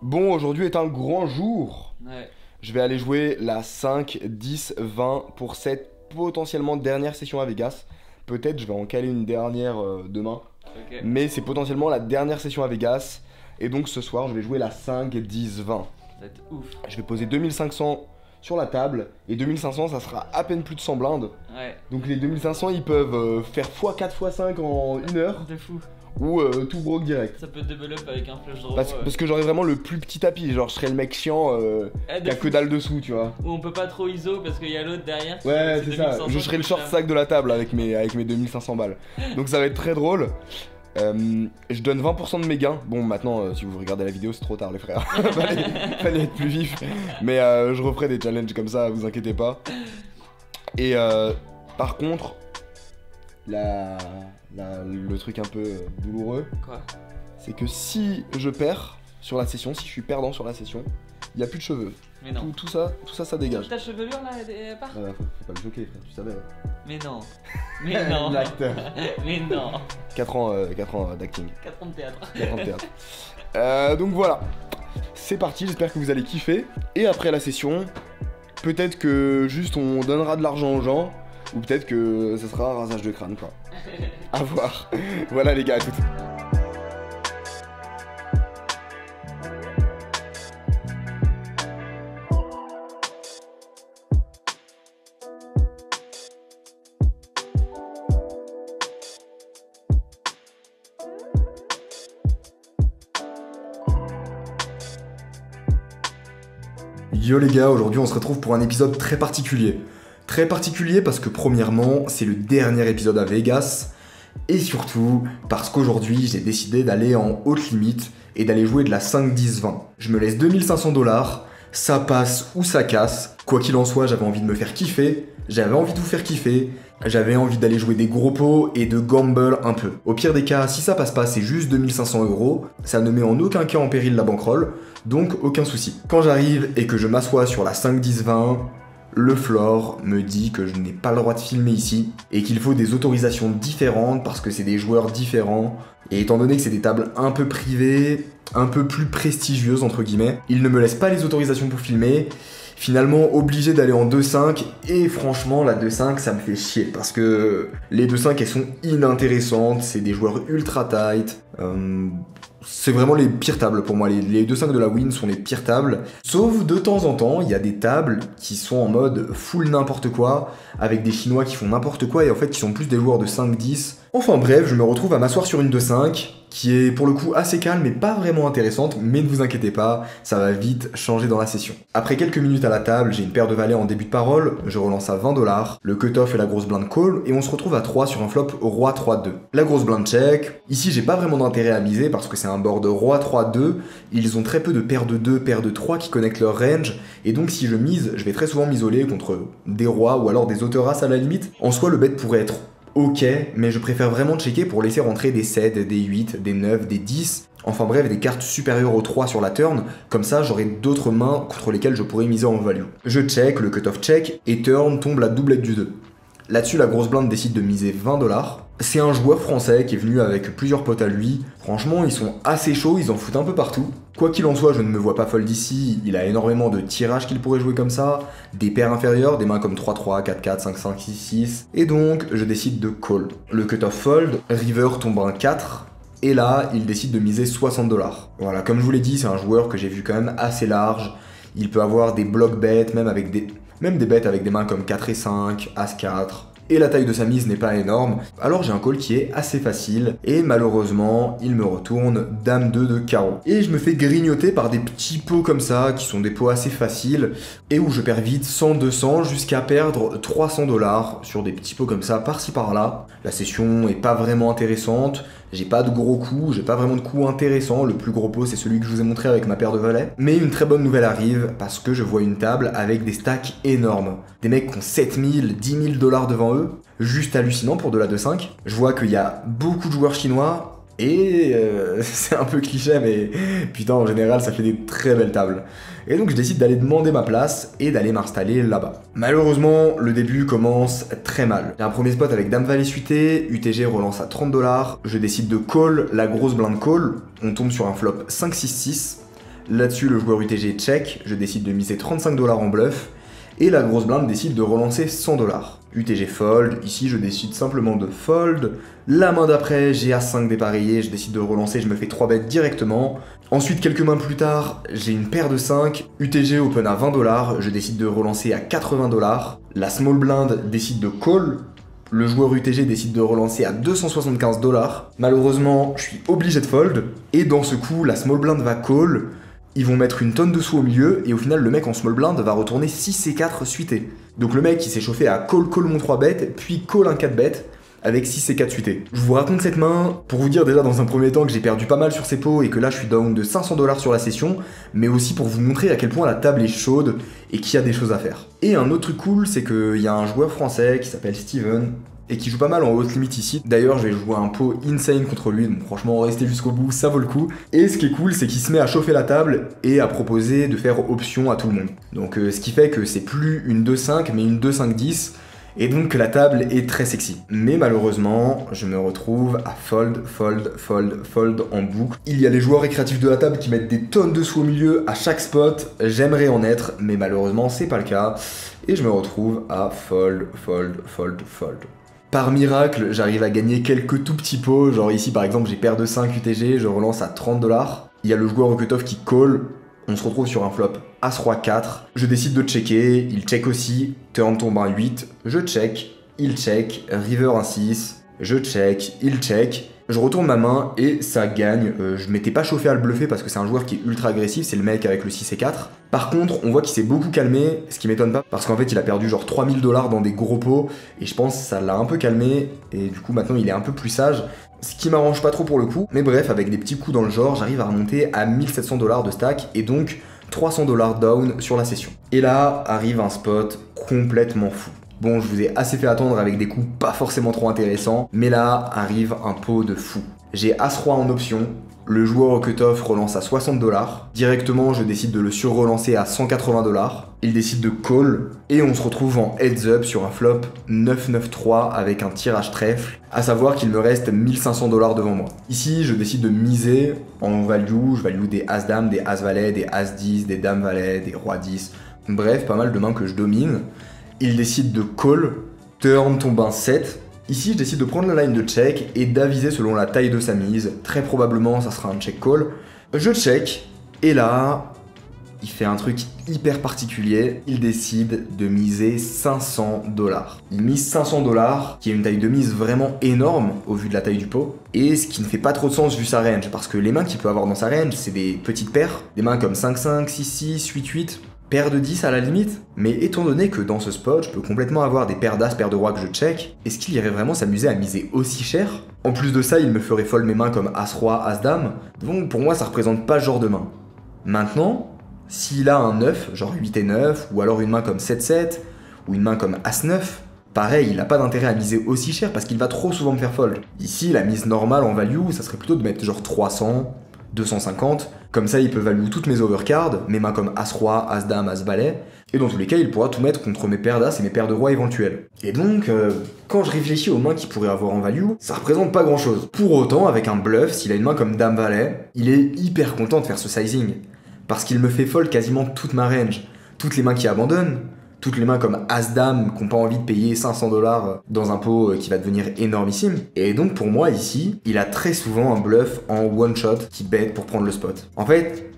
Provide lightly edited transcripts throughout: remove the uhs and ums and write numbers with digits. Bon, aujourd'hui est un grand jour. Ouais. Je vais aller jouer la 5, 10, 20 pour cette potentiellement dernière session à Vegas. Peut-être je vais en caler une dernière demain. Okay. Mais c'est potentiellement la dernière session à Vegas. Et donc ce soir, je vais jouer la 5, 10, 20. Ça va être ouf. Je vais poser 2500 sur la table. Et 2500, ça sera à peine plus de 100 blindes. Ouais. Donc les 2500, ils peuvent faire x4, x5 en 1 heure. De fou. Ou tout broke direct. Ça peut double up avec un flash draw. Parce que j'aurais vraiment le plus petit tapis. Genre, je serais le mec chiant qui a que dalle dessous, tu vois. Ou on peut pas trop iso parce qu'il y a l'autre derrière. Ouais, c'est ça. Je serais le short sac de la table avec mes 2500 balles. Donc, ça va être très drôle. Je donne 20% de mes gains. Bon, maintenant, si vous regardez la vidéo, c'est trop tard, les frères. Fallait être plus vif. Mais je referai des challenges comme ça, vous inquiétez pas. Et par contre, le truc un peu douloureux, c'est que si je perds sur la session, si je suis perdant sur la session, il n'y a plus de cheveux. Mais non. Tout ça dégage. Ta chevelure là, elle part. Faut pas le choquer, frère, tu savais. Mais non. Mais non. L'acteur. Mais non. 4 ans d'acting. 4 ans de théâtre. 4 ans de théâtre. Donc voilà. C'est parti, j'espère que vous allez kiffer. Et après la session, peut-être que juste on donnera de l'argent aux gens. Ou peut-être que ça sera un rasage de crâne, quoi. À voir. Voilà les gars, à toutes. Yo les gars, aujourd'hui on se retrouve pour un épisode très particulier. Très particulier parce que premièrement, c'est le dernier épisode à Vegas et surtout parce qu'aujourd'hui, j'ai décidé d'aller en haute limite et d'aller jouer de la 5, 10, 20. Je me laisse 2500 $, ça passe ou ça casse. Quoi qu'il en soit, j'avais envie de me faire kiffer, j'avais envie de vous faire kiffer, j'avais envie d'aller jouer des gros pots et de gamble un peu. Au pire des cas, si ça passe pas, c'est juste 2500 €, ça ne met en aucun cas en péril la bankroll, donc aucun souci. Quand j'arrive et que je m'assois sur la 5, 10, 20, le floor me dit que je n'ai pas le droit de filmer ici et qu'il faut des autorisations différentes parce que c'est des joueurs différents. Et étant donné que c'est des tables un peu privées, un peu plus prestigieuses entre guillemets, ils ne me laissent pas les autorisations pour filmer. Finalement obligé d'aller en 2-5 et franchement la 2-5 ça me fait chier parce que les 2-5 elles sont inintéressantes, c'est des joueurs ultra tight. C'est vraiment les pires tables pour moi, les 2-5 de la win sont les pires tables. Sauf de temps en temps, il y a des tables qui sont en mode full n'importe quoi, avec des Chinois qui font n'importe quoi et en fait qui sont plus des joueurs de 5-10. Enfin bref, je me retrouve à m'asseoir sur une 2-5, qui est pour le coup assez calme et pas vraiment intéressante, mais ne vous inquiétez pas, ça va vite changer dans la session. Après quelques minutes à la table, j'ai une paire de valets en début de parole, je relance à 20 $, le cut-off et la grosse blind call, et on se retrouve à 3 sur un flop Roi 3-2. La grosse blind check, ici j'ai pas vraiment d'intérêt à miser parce que c'est un board Roi 3-2, ils ont très peu de paires de 2, paires de 3 qui connectent leur range, et donc si je mise, je vais très souvent m'isoler contre des rois ou alors des auteurasses à la limite. En soi, le bet pourrait être ok, mais je préfère vraiment checker pour laisser rentrer des 7, des 8, des 9, des 10, enfin bref, des cartes supérieures aux 3 sur la turn, comme ça j'aurai d'autres mains contre lesquelles je pourrais miser en value. Je check, le cut-off check, et turn tombe la doublette du 2. Là-dessus, la grosse blinde décide de miser 20 $. C'est un joueur français qui est venu avec plusieurs potes à lui. Franchement, ils sont assez chauds, ils en foutent un peu partout. Quoi qu'il en soit, je ne me vois pas fold ici, il a énormément de tirages qu'il pourrait jouer comme ça, des paires inférieures, des mains comme 3-3, 4-4, 5-5, 6-6, et donc je décide de call. Le cut-off fold, river tombe un 4, et là il décide de miser 60 $. Voilà, comme je vous l'ai dit, c'est un joueur que j'ai vu quand même assez large, il peut avoir des block bets, même des bets avec des mains comme 4 et 5, as 4, et la taille de sa mise n'est pas énorme, alors j'ai un call qui est assez facile, et malheureusement, il me retourne dame 2 de carreau. Et je me fais grignoter par des petits pots comme ça, qui sont des pots assez faciles, et où je perds vite 100, 200, jusqu'à perdre 300 $ sur des petits pots comme ça, par-ci par-là. La session est pas vraiment intéressante, j'ai pas de gros coups, j'ai pas vraiment de coups intéressants, le plus gros pot c'est celui que je vous ai montré avec ma paire de valets. Mais une très bonne nouvelle arrive, parce que je vois une table avec des stacks énormes. Des mecs qui ont 7000, 10 000 $ devant eux, juste hallucinant pour de la 2-5. Je vois qu'il y a beaucoup de joueurs chinois, et c'est un peu cliché mais putain en général ça fait des très belles tables. Et donc je décide d'aller demander ma place et d'aller m'installer là-bas. Malheureusement le début commence très mal. J'ai un premier spot avec dame valet suité, UTG relance à 30 $, je décide de call la grosse blind call, on tombe sur un flop 5-6-6. Là-dessus, le joueur UTG check, je décide de miser 35 $ en bluff, et la grosse blinde décide de relancer 100 $. UTG fold, ici je décide simplement de fold. La main d'après, j'ai A5 dépareillé, je décide de relancer, je me fais 3 bêtes directement. Ensuite, quelques mains plus tard, j'ai une paire de 5, UTG open à 20 $, je décide de relancer à 80 $. La small blind décide de call, le joueur UTG décide de relancer à 275 $. Malheureusement, je suis obligé de fold, et dans ce coup, la small blind va call. Ils vont mettre une tonne de sous au milieu, et au final le mec en small blind va retourner 6 et 4 suités. Donc le mec il s'est chauffé à call mon 3-bet, puis call un 4-bet avec 6 et 4 suités. Je vous raconte cette main pour vous dire déjà dans un premier temps que j'ai perdu pas mal sur ces pots et que là je suis down de 500 $ sur la session, mais aussi pour vous montrer à quel point la table est chaude et qu'il y a des choses à faire. Et un autre truc cool, c'est qu'il y a un joueur français qui s'appelle Steven, et qui joue pas mal en haute limite ici. D'ailleurs, je vais jouer un pot insane contre lui, donc franchement, restez jusqu'au bout, ça vaut le coup. Et ce qui est cool, c'est qu'il se met à chauffer la table et à proposer de faire option à tout le monde. Donc ce qui fait que c'est plus une 2-5, mais une 2-5-10, et donc que la table est très sexy. Mais malheureusement, je me retrouve à fold, fold, fold, fold en boucle. Il y a les joueurs récréatifs de la table qui mettent des tonnes de sous au milieu à chaque spot, j'aimerais en être, mais malheureusement, c'est pas le cas, et je me retrouve à fold, fold, fold, fold. Par miracle, j'arrive à gagner quelques tout petits pots, genre ici par exemple j'ai paire de 5 UTG, je relance à 30 $, il y a le joueur au cutoff qui call, on se retrouve sur un flop As-3-4, je décide de checker, il check aussi, turn tombe un 8, je check, il check, river un 6, je check, il check, je retourne ma main et ça gagne, je m'étais pas chauffé à le bluffer parce que c'est un joueur qui est ultra agressif, c'est le mec avec le 6 et 4. Par contre, on voit qu'il s'est beaucoup calmé, ce qui m'étonne pas, parce qu'en fait il a perdu genre 3000 $ dans des gros pots, et je pense que ça l'a un peu calmé, et du coup maintenant il est un peu plus sage, ce qui m'arrange pas trop pour le coup, mais bref, avec des petits coups dans le genre, j'arrive à remonter à 1700 $ de stack, et donc 300 $ down sur la session. Et là, arrive un spot complètement fou. Bon, je vous ai assez fait attendre avec des coups pas forcément trop intéressants, mais là arrive un pot de fou. J'ai As-3 en option, le joueur au cut-off relance à 60 $, directement je décide de le surrelancer à 180 $, il décide de call, et on se retrouve en heads-up sur un flop 9-9-3 avec un tirage trèfle, à savoir qu'il me reste 1500 $ devant moi. Ici, je décide de miser en value, je value des As-Dame, des As-Valet, des As-10, des Dame-Valet, des Roi-10, bref, pas mal de mains que je domine. Il décide de call, turn tombe un 7. Ici, je décide de prendre la line de check et d'aviser selon la taille de sa mise. Très probablement, ça sera un check call. Je check, et là, il fait un truc hyper particulier. Il décide de miser 500 $. Il mise 500 $, qui est une taille de mise vraiment énorme au vu de la taille du pot. Et ce qui ne fait pas trop de sens vu sa range, parce que les mains qu'il peut avoir dans sa range, c'est des petites paires. Des mains comme 5-5, 6-6, 8-8. Paire de 10 à la limite, mais étant donné que dans ce spot, je peux complètement avoir des paires d'as, paires de rois que je check, est-ce qu'il irait vraiment s'amuser à miser aussi cher? En plus de ça, il me ferait fold mes mains comme as-roi, as-dame, donc pour moi ça représente pas ce genre de main. Maintenant, s'il a un 9, genre 8 et 9, ou alors une main comme 7-7, ou une main comme as-9, pareil, il n'a pas d'intérêt à miser aussi cher parce qu'il va trop souvent me faire fold. Ici, la mise normale en value, ça serait plutôt de mettre genre 300, 250, comme ça il peut value toutes mes overcards, mes mains comme as-roi, as-dame, as-valet, et dans tous les cas il pourra tout mettre contre mes paires d'as et mes paires de rois éventuelles. Et donc, quand je réfléchis aux mains qu'il pourrait avoir en value, ça représente pas grand chose. Pour autant, avec un bluff, s'il a une main comme dame-valet, il est hyper content de faire ce sizing, parce qu'il me fait fold quasiment toute ma range, toutes les mains qui abandonnent, toutes les mains comme as-dame qui n'ont pas envie de payer 500 $ dans un pot qui va devenir énormissime. Et donc pour moi ici, il a très souvent un bluff en one-shot qui bet pour prendre le spot. En fait,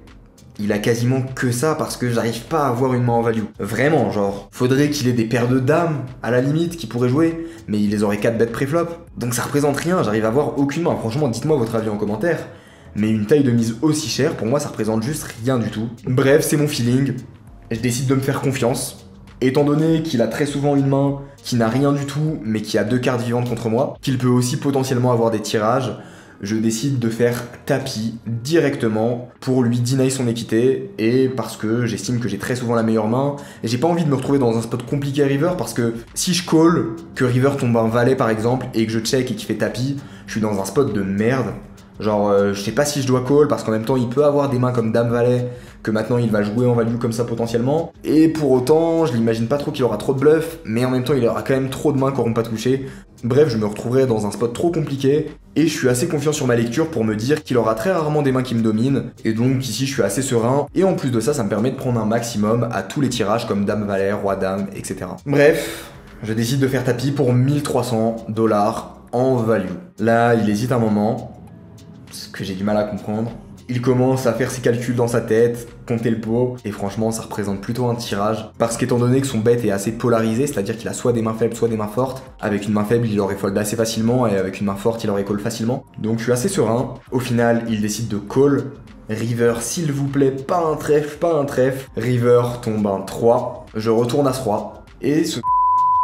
il a quasiment que ça parce que j'arrive pas à avoir une main en value. Vraiment, genre, faudrait qu'il ait des paires de dames à la limite qui pourraient jouer, mais il les aurait 4 bêtes pré-flop. Donc ça représente rien, j'arrive à avoir aucune main. Franchement, dites-moi votre avis en commentaire. Mais une taille de mise aussi chère, pour moi ça représente juste rien du tout. Bref, c'est mon feeling. Je décide de me faire confiance. Étant donné qu'il a très souvent une main qui n'a rien du tout, mais qui a 2 cartes vivantes contre moi, qu'il peut aussi potentiellement avoir des tirages, je décide de faire tapis directement pour lui deny son équité, et parce que j'estime que j'ai très souvent la meilleure main, et j'ai pas envie de me retrouver dans un spot compliqué à river, parce que si je call, que river tombe un valet par exemple, et que je check et qu'il fait tapis, je suis dans un spot de merde. Genre, je sais pas si je dois call, parce qu'en même temps, il peut avoir des mains comme dame-valet, que maintenant il va jouer en value comme ça potentiellement. Et pour autant, je l'imagine pas trop qu'il aura trop de bluff, mais en même temps il aura quand même trop de mains qui n'auront pas touché. Bref, je me retrouverai dans un spot trop compliqué, et je suis assez confiant sur ma lecture pour me dire qu'il aura très rarement des mains qui me dominent, et donc ici je suis assez serein, et en plus de ça, ça me permet de prendre un maximum à tous les tirages comme Dame Valet, Roi Dame, etc. Bref, je décide de faire tapis pour 1300$ en value. Là, il hésite un moment, ce que j'ai du mal à comprendre. Il commence à faire ses calculs dans sa tête, compter le pot, et franchement ça représente plutôt un tirage, parce qu'étant donné que son bet est assez polarisé, c'est-à-dire qu'il a soit des mains faibles, soit des mains fortes, avec une main faible il aurait fold assez facilement, et avec une main forte il aurait call facilement, donc je suis assez serein. Au final, il décide de call, river s'il vous plaît, pas un trèfle, pas un trèfle, river tombe un 3, je retourne à ce roi, et ce...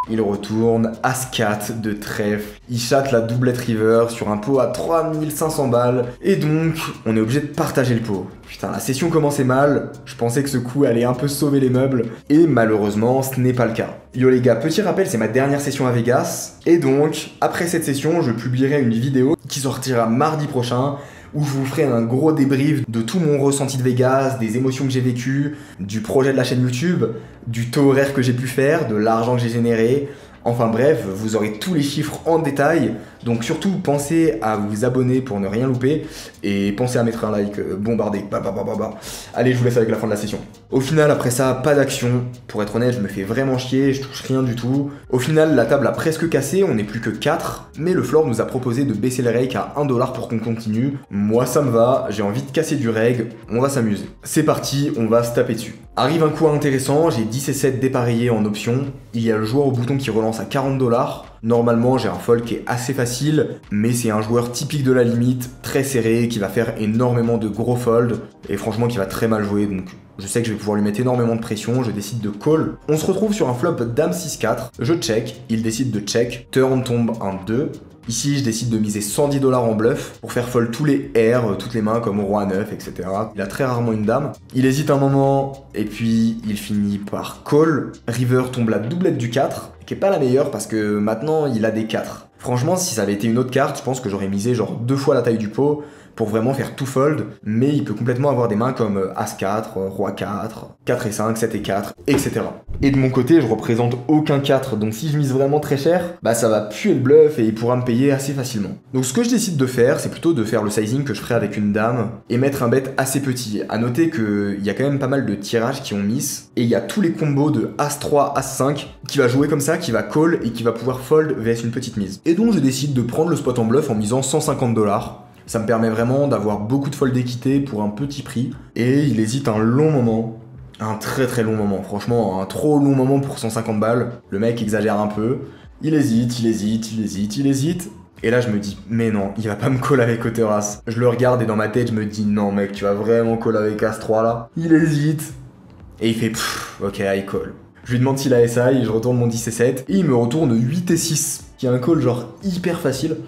Il retourne As-4 de trèfle, il chatte la doublette river sur un pot à 3500 balles, et donc on est obligé de partager le pot. Putain, la session commençait mal, je pensais que ce coup allait un peu sauver les meubles, et malheureusement ce n'est pas le cas. Yo les gars, petit rappel, c'est ma dernière session à Vegas, et donc après cette session je publierai une vidéo qui sortira mardi prochain, où je vous ferai un gros débrief de tout mon ressenti de Vegas, des émotions que j'ai vécues, du projet de la chaîne YouTube, du taux horaire que j'ai pu faire, de l'argent que j'ai généré. Enfin bref, vous aurez tous les chiffres en détail, donc surtout pensez à vous abonner pour ne rien louper, et pensez à mettre un like, bombardé, Allez, je vous laisse avec la fin de la session. Au final, après ça, pas d'action. Pour être honnête, je me fais vraiment chier, je touche rien du tout. Au final, la table a presque cassé, on n'est plus que 4, mais le floor nous a proposé de baisser le rake à 1$ pour qu'on continue. Moi, ça me va, j'ai envie de casser du reg, on va s'amuser. C'est parti, on va se taper dessus. Arrive un coup intéressant, j'ai 10 et 7 dépareillés en option, il y a le joueur au bouton qui relance à 40$. Normalement j'ai un fold qui est assez facile, mais c'est un joueur typique de la limite, très serré, qui va faire énormément de gros folds, et franchement qui va très mal jouer, donc je sais que je vais pouvoir lui mettre énormément de pression, je décide de call. On se retrouve sur un flop Dame 6-4, je check, il décide de check, turn tombe un 2. Ici, je décide de miser 110$ en bluff pour faire fold tous les airs, toutes les mains comme Roi 9, etc. Il a très rarement une dame. Il hésite un moment et puis il finit par call. River tombe la doublette du 4, qui est pas la meilleure parce que maintenant il a des 4. Franchement, si ça avait été une autre carte, je pense que j'aurais misé genre 2 fois la taille du pot pour vraiment faire tout fold, mais il peut complètement avoir des mains comme As-4, Roi 4, 4 et 5, 7 et 4, etc. Et de mon côté, je représente aucun 4, donc si je mise vraiment très cher, bah ça va puer le bluff et il pourra me payer assez facilement. Donc ce que je décide de faire, c'est plutôt de faire le sizing que je ferai avec une dame et mettre un bet assez petit. À noter qu'il y a quand même pas mal de tirages qui ont miss, et il y a tous les combos de As-3, As-5 qui va jouer comme ça, qui va call et qui va pouvoir fold vs une petite mise. Et donc je décide de prendre le spot en bluff en misant 150$. Ça me permet vraiment d'avoir beaucoup de folds d'équité pour un petit prix. Et il hésite un long moment, un très long moment, franchement un trop long moment pour 150 balles. Le mec exagère un peu, il hésite. Et là je me dis, mais non, il va pas me call avec Otter As. Je le regarde et dans ma tête je me dis, non mec, tu vas vraiment call avec As-3 là. Il hésite, et il fait, pfff, ok, I call. Je lui demande s'il a SI, je retourne mon 10 et 7, et il me retourne 8 et 6, qui est un call genre hyper facile.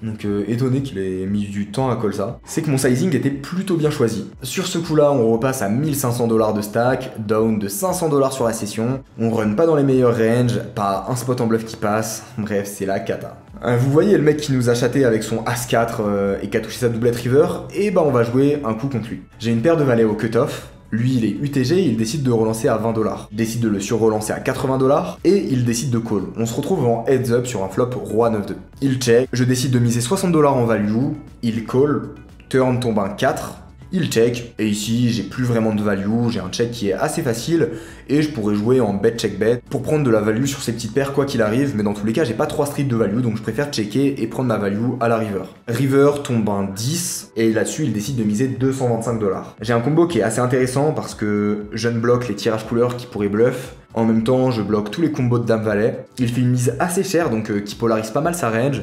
Donc étonné qu'il ait mis du temps à call ça. C'est que mon sizing était plutôt bien choisi. Sur ce coup là, on repasse à 1500$ de stack, down de 500$ sur la session. On run pas dans les meilleurs ranges, pas un spot en bluff qui passe. Bref, c'est la cata. Vous voyez le mec qui nous a chatté avec son As-4 et qui a touché sa doublette river, et bah on va jouer un coup contre lui. J'ai une paire de valets au cut-off. Lui il est UTG, il décide de relancer à 20$, décide de le surrelancer à 80$ et il décide de call. On se retrouve en heads up sur un flop Roi 9-2. Il check, je décide de miser 60$ en value, il call, turn tombe un 4, il check, et ici j'ai plus vraiment de value, j'ai un check qui est assez facile et je pourrais jouer en bet check bet pour prendre de la value sur ces petites paires quoi qu'il arrive, mais dans tous les cas j'ai pas 3 strips de value donc je préfère checker et prendre ma value à la river. River tombe un 10 et là-dessus il décide de miser 225$. J'ai un combo qui est assez intéressant parce que je ne bloque les tirages couleurs qui pourraient bluff. En même temps je bloque tous les combos de Dame Valet. Il fait une mise assez chère donc qui polarise pas mal sa range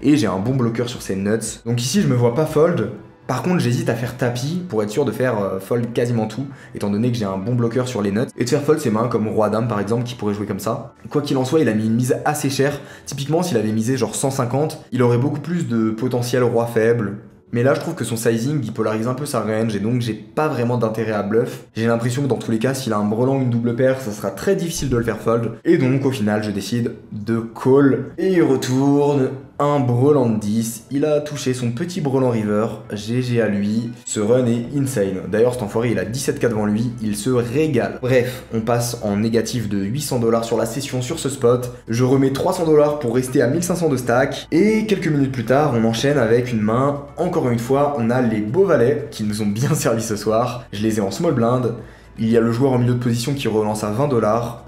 et j'ai un bon bloqueur sur ses nuts. Donc ici je me vois pas fold. Par contre, j'hésite à faire tapis pour être sûr de faire fold quasiment tout, étant donné que j'ai un bon bloqueur sur les nuts, et de faire fold ses mains comme Roi Dame par exemple, qui pourrait jouer comme ça. Quoi qu'il en soit, il a mis une mise assez chère. Typiquement, s'il avait misé genre 150, il aurait beaucoup plus de potentiel Roi faible, Mais là je trouve que son sizing il polarise un peu sa range et donc j'ai pas vraiment d'intérêt à bluff. J'ai l'impression que dans tous les cas s'il a un brelan ou une double paire ça sera très difficile de le faire fold. Et donc au final je décide de call et il retourne un brelan de 10. Il a touché son petit brelan river, GG à lui. Ce run est insane. D'ailleurs cet enfoiré il a 17K devant lui, il se régale. Bref, on passe en négatif de 800$ sur la session sur ce spot. Je remets 300$ pour rester à 1500 de stack. Et quelques minutes plus tard on enchaîne avec une main. Encore une fois on a les beaux valets qui nous ont bien servi ce soir. Je les ai en small blind. Il y a le joueur en milieu de position qui relance à 20$,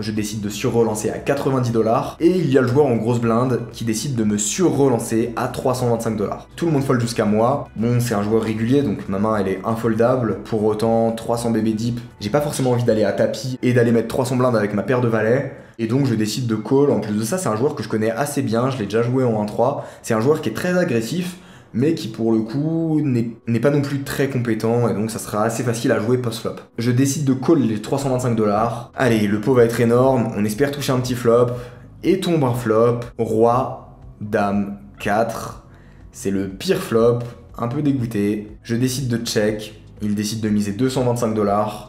je décide de surrelancer à 90$, et il y a le joueur en grosse blinde qui décide de me surrelancer à 325$. Tout le monde fold jusqu'à moi. Bon, c'est un joueur régulier, donc ma main elle est infoldable. Pour autant, 300 BB deep, j'ai pas forcément envie d'aller à tapis et d'aller mettre 300 blindes avec ma paire de valets. Et donc je décide de call. En plus de ça, c'est un joueur que je connais assez bien, je l'ai déjà joué en 1-3. C'est un joueur qui est très agressif, mais qui pour le coup n'est pas non plus très compétent et donc ça sera assez facile à jouer post-flop. Je décide de call les 325$. Allez, le pot va être énorme, on espère toucher un petit flop, et tombe un flop, roi, dame, 4. C'est le pire flop, un peu dégoûté. Je décide de check, il décide de miser 225$.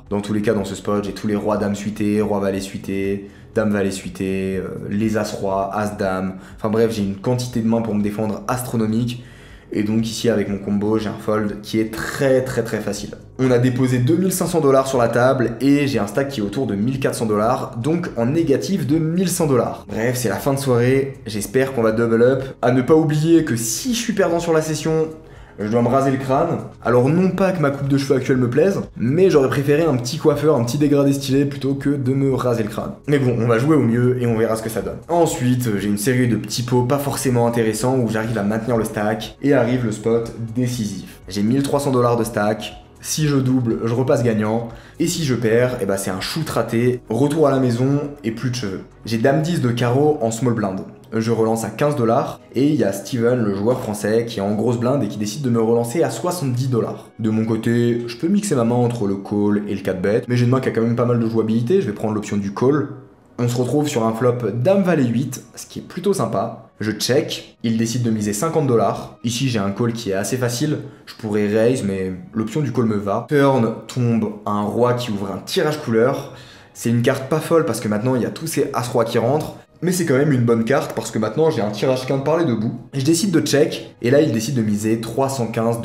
Dans tous les cas dans ce spot, j'ai tous les rois, dames suités, roi, valet suité, dame valet suité, les as roi, as dame. Enfin bref, j'ai une quantité de mains pour me défendre astronomique. Et donc ici avec mon combo j'ai un fold qui est très facile. On a déposé 2500$ sur la table et j'ai un stack qui est autour de 1400$, donc en négatif de 1100$. Bref, c'est la fin de soirée, j'espère qu'on va double up. À ne pas oublier que si je suis perdant sur la session, je dois me raser le crâne. Alors non pas que ma coupe de cheveux actuelle me plaise, mais j'aurais préféré un petit coiffeur, un petit dégradé stylé plutôt que de me raser le crâne. Mais bon, on va jouer au mieux et on verra ce que ça donne. Ensuite, j'ai une série de petits pots pas forcément intéressants où j'arrive à maintenir le stack et arrive le spot décisif. J'ai 1300$ de stack. Si je double, je repasse gagnant. Et si je perds, eh ben c'est un shoot raté, retour à la maison et plus de cheveux. J'ai dame 10 de carreau en small blind. Je relance à 15$ et il y a Steven, le joueur français, qui est en grosse blinde et qui décide de me relancer à 70$. De mon côté, je peux mixer ma main entre le call et le 4-bet, mais j'ai une main qui a quand même pas mal de jouabilité, je vais prendre l'option du call. On se retrouve sur un flop dame valet 8, ce qui est plutôt sympa. Je check, il décide de miser 50$. Ici j'ai un call qui est assez facile, je pourrais raise mais l'option du call me va. Turn tombe un roi qui ouvre un tirage couleur. C'est une carte pas folle parce que maintenant il y a tous ces as-rois qui rentrent. Mais c'est quand même une bonne carte parce que maintenant j'ai un tirage quinte par les deux bouts. Je décide de check et là il décide de miser 315$.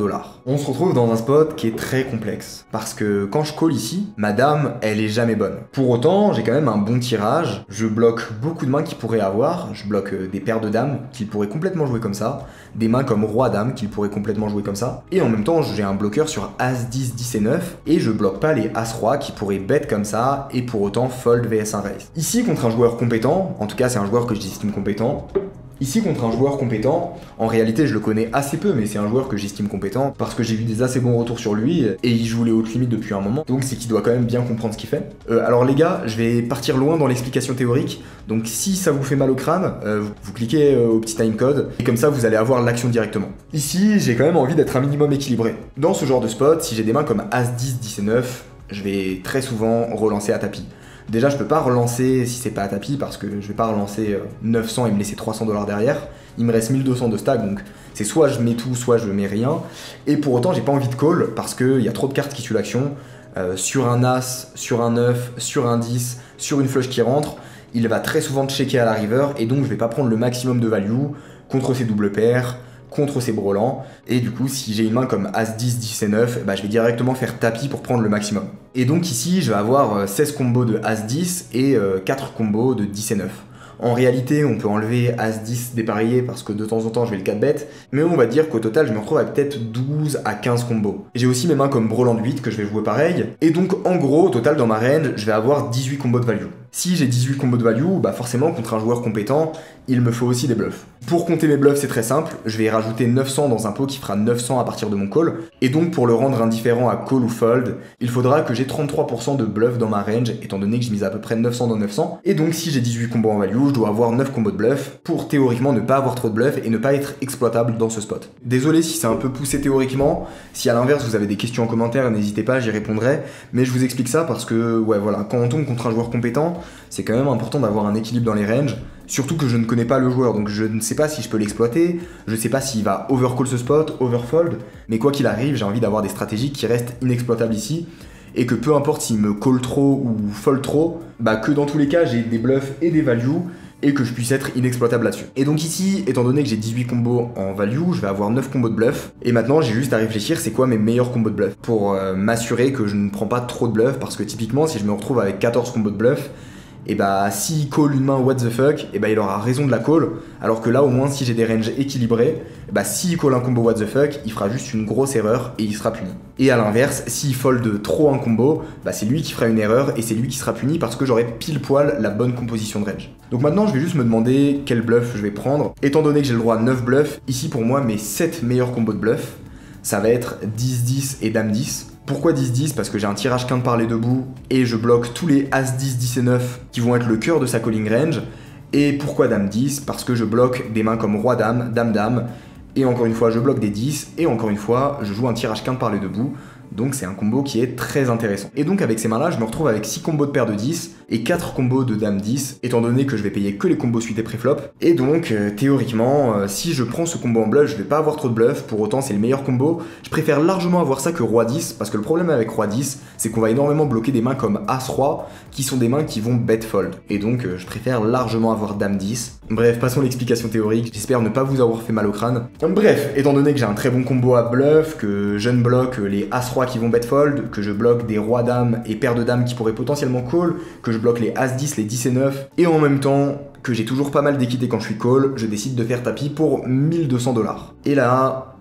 On se retrouve dans un spot qui est très complexe parce que quand je call ici, ma dame elle est jamais bonne. Pour autant j'ai quand même un bon tirage, je bloque beaucoup de mains qu'il pourrait avoir, je bloque des paires de dames qu'il pourrait complètement jouer comme ça, des mains comme roi-dame qu'il pourrait complètement jouer comme ça, et en même temps j'ai un bloqueur sur as 10, 10 et 9 et je bloque pas les as-roi qui pourraient bet comme ça et pour autant fold vs un raise. Ici contre un joueur compétent, en tout cas c'est un joueur que j'estime compétent. Ici contre un joueur compétent, en réalité je le connais assez peu mais c'est un joueur que j'estime compétent parce que j'ai eu des assez bons retours sur lui et il joue les hautes limites depuis un moment, donc c'est qu'il doit quand même bien comprendre ce qu'il fait. Alors les gars, je vais partir loin dans l'explication théorique, donc si ça vous fait mal au crâne, vous cliquez au petit timecode et comme ça vous allez avoir l'action directement. Ici j'ai quand même envie d'être un minimum équilibré. Dans ce genre de spot, si j'ai des mains comme as 10, 10 et 9, je vais très souvent relancer à tapis. Déjà je peux pas relancer si c'est pas à tapis parce que je vais pas relancer 900 et me laisser 300$ derrière. Il me reste 1200 de stack donc c'est soit je mets tout, soit je mets rien. Et pour autant j'ai pas envie de call parce qu'il y a trop de cartes qui tuent l'action. Sur un as, sur un 9, sur un 10, sur une flush qui rentre, il va très souvent checker à la river et donc je vais pas prendre le maximum de value contre ses doubles paires, contre ses brelans, et du coup si j'ai une main comme as 10, 10 et 9, bah, je vais directement faire tapis pour prendre le maximum. Et donc ici je vais avoir 16 combos de as 10 et 4 combos de 10 et 9. En réalité on peut enlever as 10 dépareillé parce que de temps en temps je vais le 4-bet, mais on va dire qu'au total je me retrouve avec peut-être 12 à 15 combos. J'ai aussi mes mains comme brelan de 8 que je vais jouer pareil, et donc en gros au total dans ma range je vais avoir 18 combos de value. Si j'ai 18 combos de value, bah forcément contre un joueur compétent, il me faut aussi des bluffs. Pour compter mes bluffs, c'est très simple, je vais rajouter 900 dans un pot qui fera 900 à partir de mon call, et donc pour le rendre indifférent à call ou fold, il faudra que j'ai 33% de bluffs dans ma range, étant donné que je mise à peu près 900 dans 900, et donc si j'ai 18 combos en value, je dois avoir 9 combos de bluff pour théoriquement ne pas avoir trop de bluffs et ne pas être exploitable dans ce spot. Désolé si c'est un peu poussé théoriquement, si à l'inverse vous avez des questions en commentaire, n'hésitez pas, j'y répondrai, mais je vous explique ça parce que, ouais voilà, quand on tombe contre un joueur compétent, c'est quand même important d'avoir un équilibre dans les ranges. Surtout que je ne connais pas le joueur, donc je ne sais pas si je peux l'exploiter, je ne sais pas s'il va overcall ce spot, overfold, mais quoi qu'il arrive, j'ai envie d'avoir des stratégies qui restent inexploitables ici, et que peu importe s'il me call trop ou fold trop, bah que dans tous les cas j'ai des bluffs et des values, et que je puisse être inexploitable là-dessus. Et donc ici, étant donné que j'ai 18 combos en value, je vais avoir 9 combos de bluff, et maintenant j'ai juste à réfléchir c'est quoi mes meilleurs combos de bluff, pour m'assurer que je ne prends pas trop de bluff, parce que typiquement si je me retrouve avec 14 combos de bluff, et bah s'il call une main what the fuck, et bah il aura raison de la call, alors que là au moins si j'ai des ranges équilibrés, bah s'il call un combo what the fuck, il fera juste une grosse erreur et il sera puni. Et à l'inverse, s'il fold trop un combo, bah c'est lui qui fera une erreur et c'est lui qui sera puni parce que j'aurai pile poil la bonne composition de range. Donc maintenant je vais juste me demander quel bluff je vais prendre. Étant donné que j'ai le droit à 9 bluffs, ici pour moi mes 7 meilleurs combos de bluff, ça va être 10-10 et Dame-10. Pourquoi 10-10 ? Parce que j'ai un tirage quinte par les deux bouts et je bloque tous les As 10, 10 et 9 qui vont être le cœur de sa calling range. Et pourquoi Dame 10 ? Parce que je bloque des mains comme Roi Dame, Dame Dame, et encore une fois je bloque des 10 et encore une fois je joue un tirage quinte par les deux bouts. Donc c'est un combo qui est très intéressant. Et donc avec ces mains là je me retrouve avec 6 combos de paire de 10 et 4 combos de Dame 10, étant donné que je vais payer que les combos suite et préflop. Et donc théoriquement si je prends ce combo en bluff je vais pas avoir trop de bluff, pour autant c'est le meilleur combo. Je préfère largement avoir ça que Roi 10, parce que le problème avec Roi 10 c'est qu'on va énormément bloquer des mains comme As Roi qui sont des mains qui vont bet fold. Et donc je préfère largement avoir Dame 10. Bref, passons l'explication théorique, j'espère ne pas vous avoir fait mal au crâne. Bref, étant donné que j'ai un très bon combo à bluff, que je ne bloque les As Roi qui vont betfold, que je bloque des Rois Dames et Paires de Dames qui pourraient potentiellement call, que je bloque les As 10, les 10 et 9, et en même temps que j'ai toujours pas mal d'équité quand je suis call, je décide de faire tapis pour 1200$. Et là,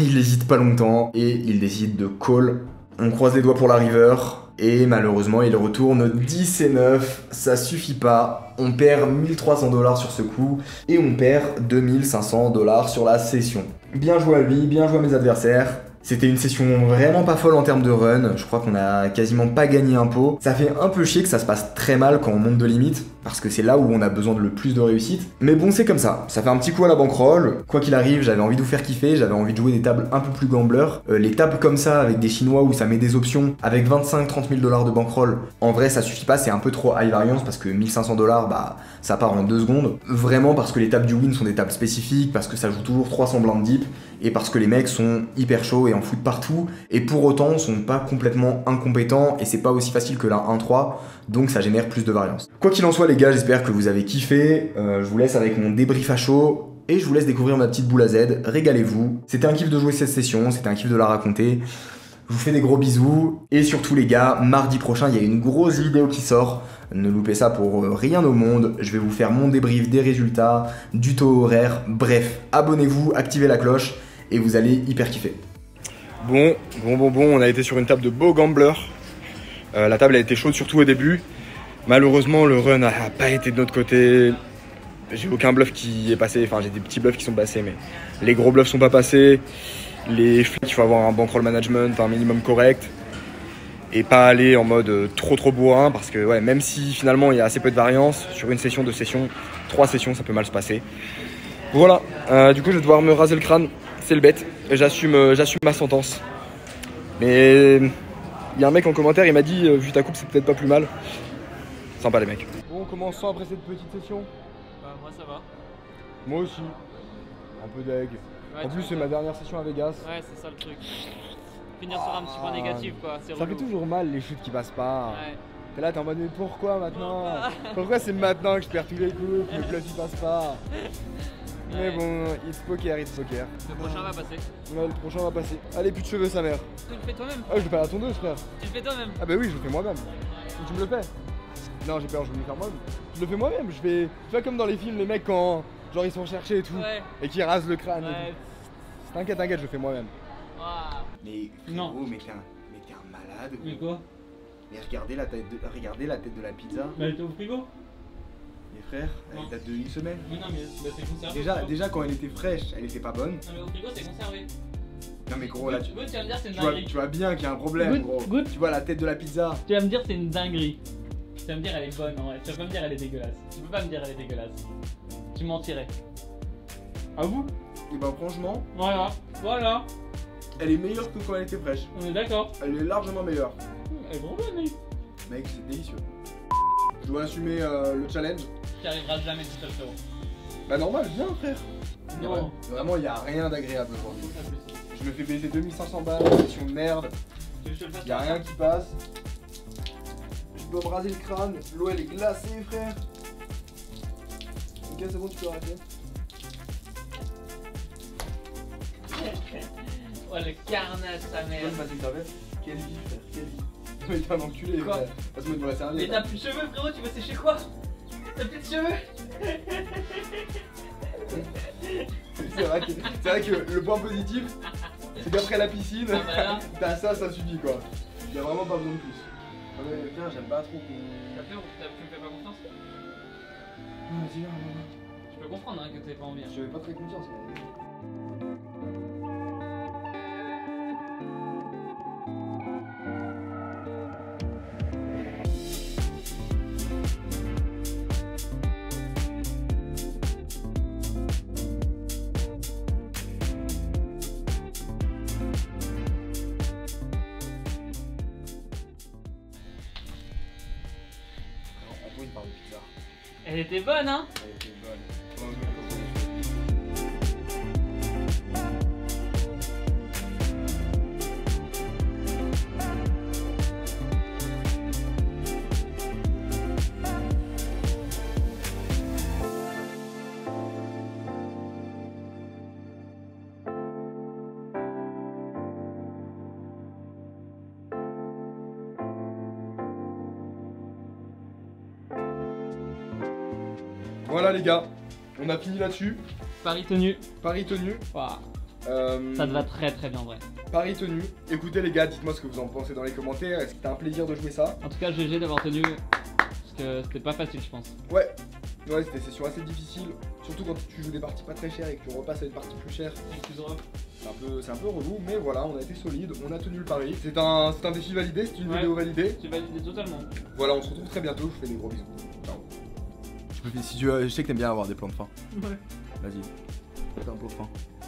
il hésite pas longtemps et il décide de call. On croise les doigts pour la river et malheureusement il retourne 10 et 9, ça suffit pas, on perd 1300$ sur ce coup et on perd 2500$ sur la session. Bien joué à lui, bien joué à mes adversaires. C'était une session vraiment pas folle en termes de run, je crois qu'on a quasiment pas gagné un pot. Ça fait un peu chier que ça se passe très mal quand on monte de limite, parce que c'est là où on a besoin de le plus de réussite. Mais bon, c'est comme ça, ça fait un petit coup à la bankroll. Quoi qu'il arrive, j'avais envie de vous faire kiffer, j'avais envie de jouer des tables un peu plus gamblers. Les tables comme ça, avec des chinois où ça met des options, avec 25-30 000$ de bankroll, en vrai ça suffit pas, c'est un peu trop high variance, parce que 1500$, bah ça part en 2 secondes. Vraiment parce que les tables du win sont des tables spécifiques, parce que ça joue toujours 300 blinds deep, et parce que les mecs sont hyper chauds et en foutent partout, et pour autant sont pas complètement incompétents, et c'est pas aussi facile que la 1-3, donc ça génère plus de variance. Quoi qu'il en soit les gars, j'espère que vous avez kiffé, je vous laisse avec mon débrief à chaud, et je vous laisse découvrir ma petite boule à Z, régalez-vous, c'était un kiff de jouer cette session, c'était un kiff de la raconter, je vous fais des gros bisous, et surtout les gars, mardi prochain il y a une grosse vidéo qui sort, ne loupez ça pour rien au monde, je vais vous faire mon débrief des résultats, du taux horaire, bref, abonnez-vous, activez la cloche, et vous allez hyper kiffer. Bon, on a été sur une table de beaux gamblers. La table a été chaude, surtout au début. Malheureusement, le run n'a pas été de notre côté. J'ai aucun bluff qui est passé. Enfin, j'ai des petits bluffs qui sont passés, mais les gros bluffs sont pas passés. Les flics, il faut avoir un bankroll management, un minimum correct. Et pas aller en mode trop bourrin, parce que ouais, même si finalement il y a assez peu de variance, sur une session, 2 sessions, 3 sessions, ça peut mal se passer. Voilà, du coup, je vais devoir me raser le crâne. C'est le bête, j'assume ma sentence. Mais il y a un mec en commentaire, il m'a dit vu ta coupe c'est peut-être pas plus mal. Sympa les mecs. Bon, comment on sent après cette petite session? Bah moi ça va. Moi aussi. Un peu deg. Ouais, en plus c'est ma dernière session à Vegas. Ouais c'est ça le truc. Finir sur un petit point négatif quoi. Ça fait toujours mal les chutes qui passent pas. Ouais. T'es là t'es en mode mais pourquoi maintenant? Pourquoi c'est maintenant que je perds tous les coups, que le club il passe pas? Mais bon, it's poker. Le prochain va passer. Ouais, le prochain va passer. Allez, plus de cheveux, sa mère. Tu le fais toi-même? Ah, je le fais à la tondeuse, frère. Tu le fais toi-même? Ah, bah oui, je le fais moi-même. Tu me le fais? Non, j'ai peur, je vais me le faire moi-même. Je le fais moi-même, je vais. Tu vois, comme dans les films, les mecs, quand genre ils sont cherchés et tout, ouais. Et qu'ils rasent le crâne. Ouais. T'inquiète, je le fais moi-même. Ah. Mais non. Oh, mais t'es un malade. Mais quoi? Mais regardez la tête de la pizza. Mais elle était au frigo? Les frères, elle date de 1 semaine. Oui, non, mais bah, c'est conservé. Déjà, quand elle était fraîche, elle était pas bonne. Non, mais au frigo, c'est conservé. Non, mais gros, là, tu vois bien qu'il y a un problème, gros. Tu vois la tête de la pizza. Tu vas me dire, c'est une dinguerie. Tu vas me dire, elle est bonne, non? Tu vas pas me dire, elle est dégueulasse. Tu peux pas me dire, elle est dégueulasse. Tu mentirais. À vous? Et bah, franchement. Voilà. Elle est meilleure que quand elle était fraîche. On est d'accord. Elle est largement meilleure. Elle est bonne, mec. Mec, c'est délicieux. Je dois assumer le challenge. Tu arriveras jamais tout seul, frérot. Bah normal, viens frère. Non. Ouais. Vraiment, il n'y a rien d'agréable aujourd'hui. Je me fais baiser 2500 balles, session de merde. Il n'y a rien qui passe. Je dois me raser le crâne, l'eau elle est glacée, frère. Ok, c'est bon, tu peux arrêter. Oh le carnage, sa mère. Tu peux me passer une serviette? Quelle vie, frère, quelle vie. Mais t'es un enculé, quoi, frère. Parce que moi, tu m'as servi. Mais t'as plus de cheveux, frérot, tu vas sécher quoi? T'as plus de cheveux. C'est vrai que le point positif, c'est qu'après la piscine, t'as ça, ça suffit quoi. Y'a vraiment pas besoin de plus. Ah ouais, putain, j'aime pas trop que... T'as peur ou tu me fais pas confiance? Vas-y, vas-y. Je peux comprendre hein, que t'avais pas envie. Je n'avais pas très confiance, mais... Elle était bonne hein? Elle était bonne. Voilà les gars, on a fini là-dessus. Paris tenu. Paris tenu. Wow. Ça te va très très bien en vrai. Paris tenu. Écoutez les gars, dites-moi ce que vous en pensez dans les commentaires. Est-ce que c'était un plaisir de jouer ça? En tout cas, GG d'avoir tenu, parce que c'était pas facile je pense. Ouais, ouais c'était une session assez difficile. Surtout quand tu joues des parties pas très chères et que tu repasses à une partie plus chère. C'est un peu relou, mais voilà, on a été solide, on a tenu le pari. C'est un défi validé, c'est une vidéo validée. C'est validé totalement. Voilà, on se retrouve très bientôt, je vous fais des gros bisous. Ciao. Si tu veux, je sais que t'aimes bien avoir des plans de fin. Ouais. Vas-y. T'as un plan de fin.